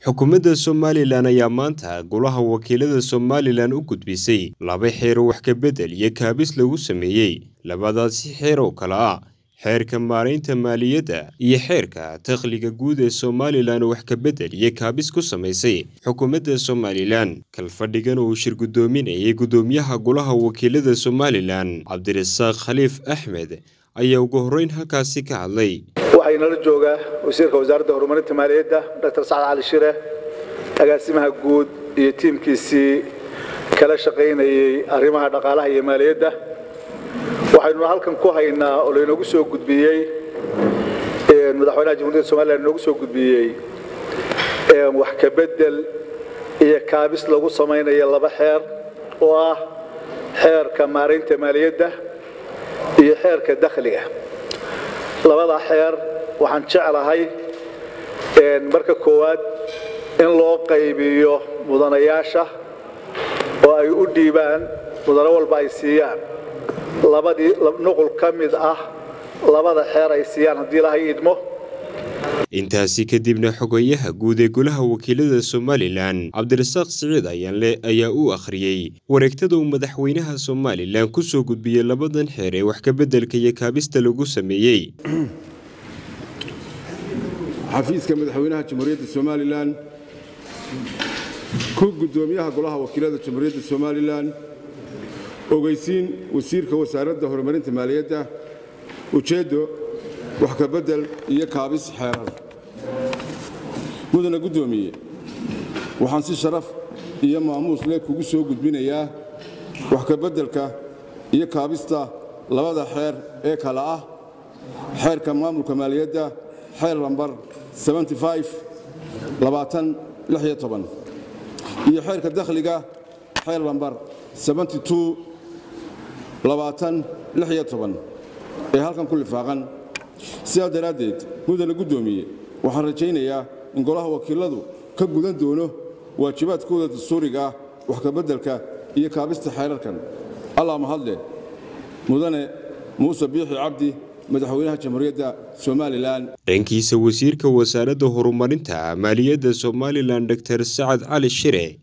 xukuumadda Somaliland ayaa maanta golaha wakiilada Somaliland u gudbisay laba xeer wax ka bedel iyo kaabis lagu sameeyay labadaasi xeer oo kala ah xeerka maareynta maaliyadda iyo xeerka dakhliga guud ee Somaliland wax ka bedel iyo kaabis ku sameysay xukuumadda Somaliland kalfadhigan oo shir gudoominayay gudoomiyaha golaha wakiilada Somaliland Cabdirasaaq Khaliif Axmed ayaa ugu horeyn halkaasi ka hadlay waxayna la joogaa wasiirka wasaaradda horumarinta maaliyadda Dr. Saad Ali Shire agaasimaha guud iyo tiimkiisii kala shaqeynayay arrimaha dhaqaalaha iyo maaliyadda waxaynu halkan ku haynaa oo leenagu soo gudbiyay madaxweynaha Jamhuuriyadda Soomaaliland noogu soo gudbiyay wax ka bedel iyo kaabis lagu sameeyay laba xeer oo ah xeerka maareynta maaliyadda iyo xeerka dakhliga labada xeer waxaan jecelahay marka koowaad in loo qaybiyo mudanayaasha oo ay u dhiibaan mudana walba ay siiyaan labadii nuqul ka mid ah labada xeer ay siiyaan hadii la haydmo intaasi kadibna xogayaha guud ee golaha wakiilada Somaliland Cabdirasaaq Siciid ayaa u akhriyay wareegtada uu madaxweynaha Somaliland ku soo gudbiyay labadan xeer ee wax ka bedelka iyo kaabista lagu sameeyay xafiiska madaxweynaha Jamhuuriyadda Somaliland ku gudoomiyaha golaha wakiilada Jamhuuriyadda Somaliland ogeysiin wasiirka wasaaradda horumarinta maaliyadda ujeedo wax ka bedel iyo kaabis xeerar mudana gudoomiye waxaan si sharaf iyo maamuus leh kugu soo gudbinayaa wax ka bedelka iyo kaabista labada xeer ee kala ah xeerka maamulka maaliyadda xeer lambar 75 26 iyo xeerka dakhliga xeer lambar 72 26 ee halkan ku lifaaqan سيادة العديد مدة القدومية وحرجينيا إن قلها وكيلادو كجودن دونه واجبات كودة السورية وحكبدل ك يكابست حيركن الله مهله مدة موسى بيحي عبدي مدحوينها جمهورية Somaliland رئيس وزيرك وزارة هرمانتها مالية Somaliland دكتور سعد علي الشري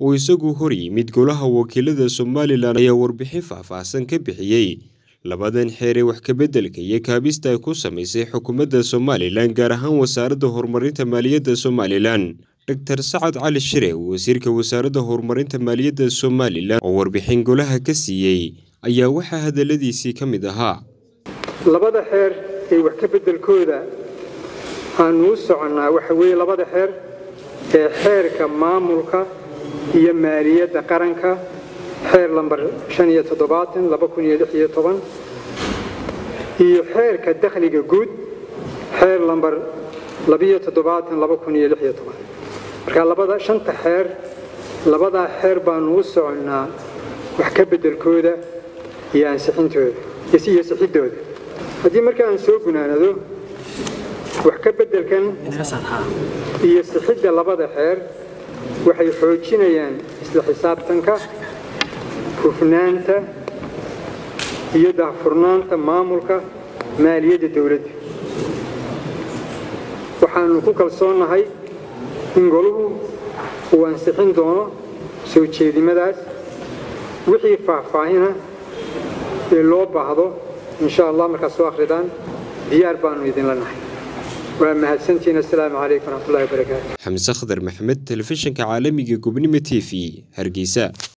ويسقو هري مد قلها وكيلادو Somaliland يور بحفة فاسن كبحيي labadan xeer ee wax ka bedelka iyo kaabista ay ku sameysay xukuumadda Somaliland gaar ahaan wasaaradda horumarinta maaliyadda Somaliland Dr. Saad Ali Shire wasiirka wasaaradda horumarinta maaliyadda Somaliland oo warbixin golaha ka siiyay ayaa waxa hadaladiisii ka mid ahaa labada xeer ee wax ka bedelkooda aanu soconaa waxa weeye labada xeer ee xeerka maamulka iyo maaliyadda qaranka xeer lambar 75 2016 iyo xeerka dakhliga guud xeer lambar 27 2016 marka labada shanta xeer labada xeer baan u soconaa wax ka bedelkooda iyo ansixintooda iyo sixidooda hadii marka aan soo gunaanado wax ka bedelkan iyo sixidda labada xeer waxay xoojinayaan isla xisaabtanka كفنانته يدع فرنانته مامولكا مالية الدولة وحان نكوك الصون هاي انقلوه وانسحين دونه سوچي دي مداس وحي فاهنا اللو بعضو ان شاء الله مركزو اخردان ديار بانو يدين لنا وما هدسنتين السلام عليكم ورحمة الله وبركاته حمزة خضر محمد تلفزيون كعالمي قبني متيفي هرقيساء